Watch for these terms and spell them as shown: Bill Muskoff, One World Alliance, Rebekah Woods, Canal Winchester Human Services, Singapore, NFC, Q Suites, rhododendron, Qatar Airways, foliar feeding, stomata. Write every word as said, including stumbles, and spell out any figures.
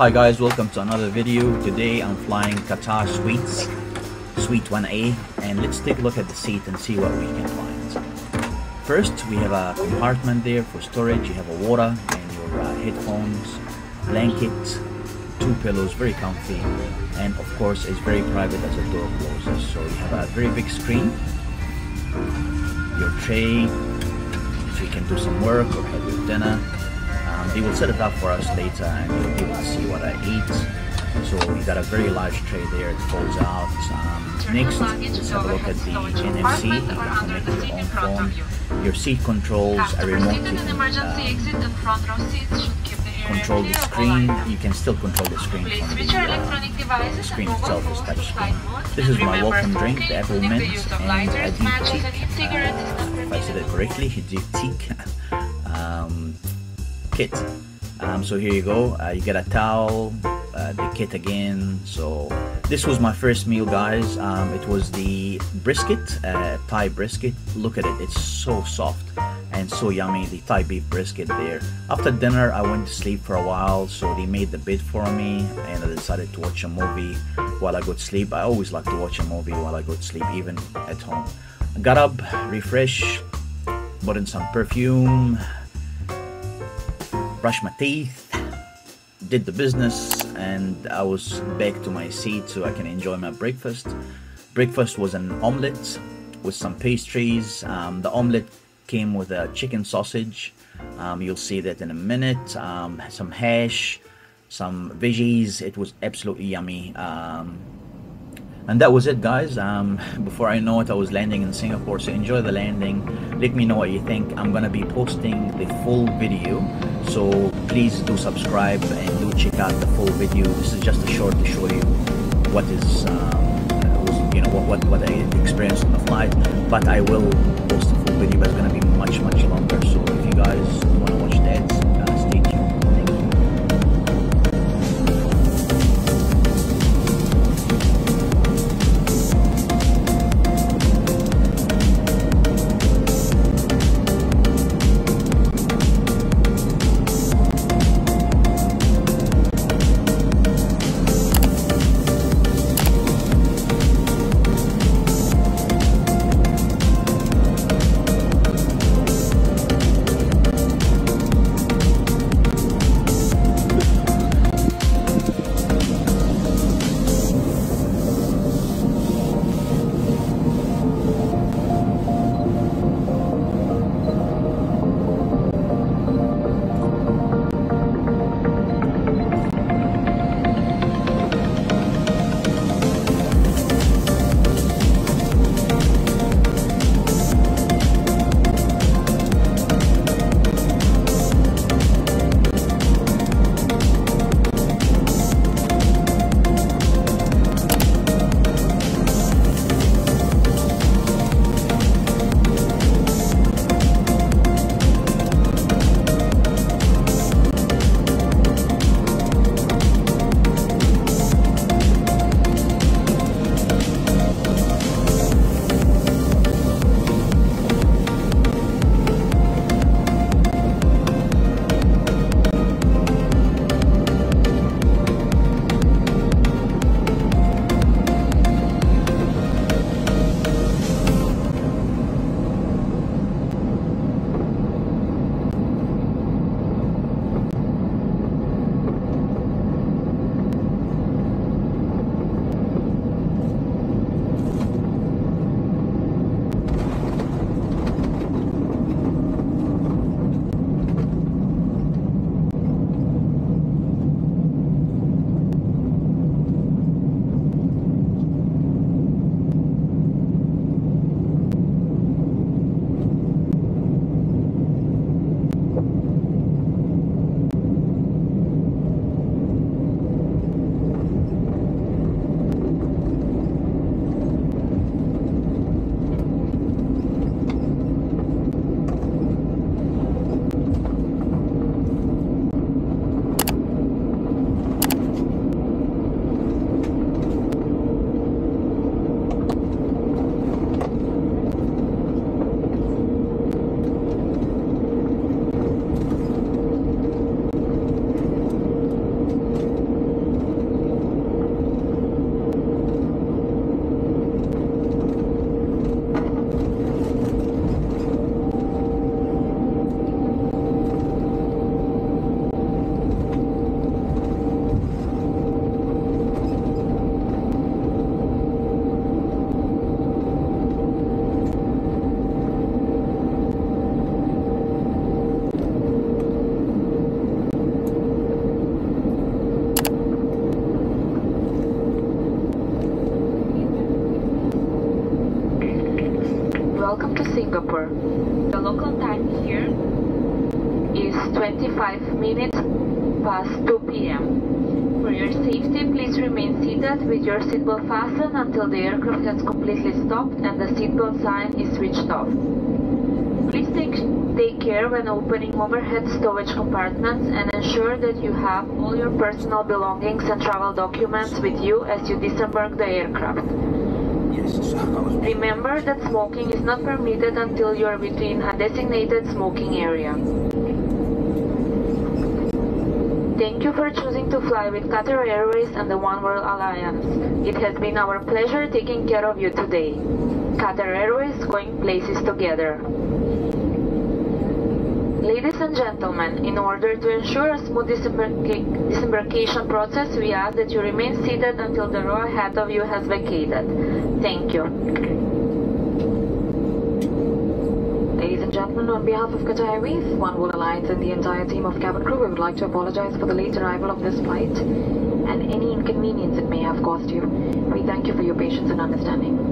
Hi guys, welcome to another video. Today I'm flying Qatar Suites, Suite one A, and let's take a look at the seat and see what we can find. First, we have a compartment there for storage. You have a water and your uh, headphones, blanket, two pillows, very comfy, and of course it's very private as the door closes. So you have a very big screen, your tray, if you can do some work or have your dinner. Um, they will set it up for us later and you'll be able to see what I eat. So we got a very large tray there, it folds out. Um, next, let's have a look at the N F C. You can connect your own phone. Your seat controls are remote. You can uh, control the screen. You can still control the screen from the uh, the screen itself is touchscreen. This is my welcome drink, the Apple Mint, and I did take, uh, if I said it correctly, he did take. um, kit. Um, so here you go, uh, you get a towel, uh, the kit again. So this was my first meal, guys. Um, it was the brisket, uh, Thai brisket. Look at it, it's so soft and so yummy, the Thai beef brisket there. After dinner I went to sleep for a while, so they made the bed for me and I decided to watch a movie while I go to sleep. I always like to watch a movie while I go to sleep, even at home. Got up, refresh, put in some perfume, brushed my teeth, did the business, and I was back to my seat so I can enjoy my breakfast. Breakfast was an omelette with some pastries. Um, the omelette came with a chicken sausage. Um, you'll see that in a minute. Um, some hash, some veggies. It was absolutely yummy. Um, And that was it, guys. Um, before I know it, I was landing in Singapore. So enjoy the landing. Let me know what you think. I'm gonna be posting the full video, so please do subscribe and do check out the full video. This is just a short to show you what is, um, was, you know, what, what what I experienced on the flight. But I will post the full video. But it's gonna be much much longer. So if you guys wanna watch that. twenty-five minutes past two p m For your safety, please remain seated with your seatbelt fastened until the aircraft has completely stopped and the seatbelt sign is switched off. Please take, take care when opening overhead stowage compartments and ensure that you have all your personal belongings and travel documents with you as you disembark the aircraft. Remember that smoking is not permitted until you are within a designated smoking area. Thank you for choosing to fly with Qatar Airways and the One World Alliance. It has been our pleasure taking care of you today. Qatar Airways, going places together. Ladies and gentlemen, in order to ensure a smooth disembarca- disembarkation process, we ask that you remain seated until the row ahead of you has vacated. Thank you. Ladies and gentlemen, on behalf of Qatar Airways, One World Alliance and the entire team of cabin crew, we would like to apologize for the late arrival of this flight and any inconvenience it may have caused you. We thank you for your patience and understanding.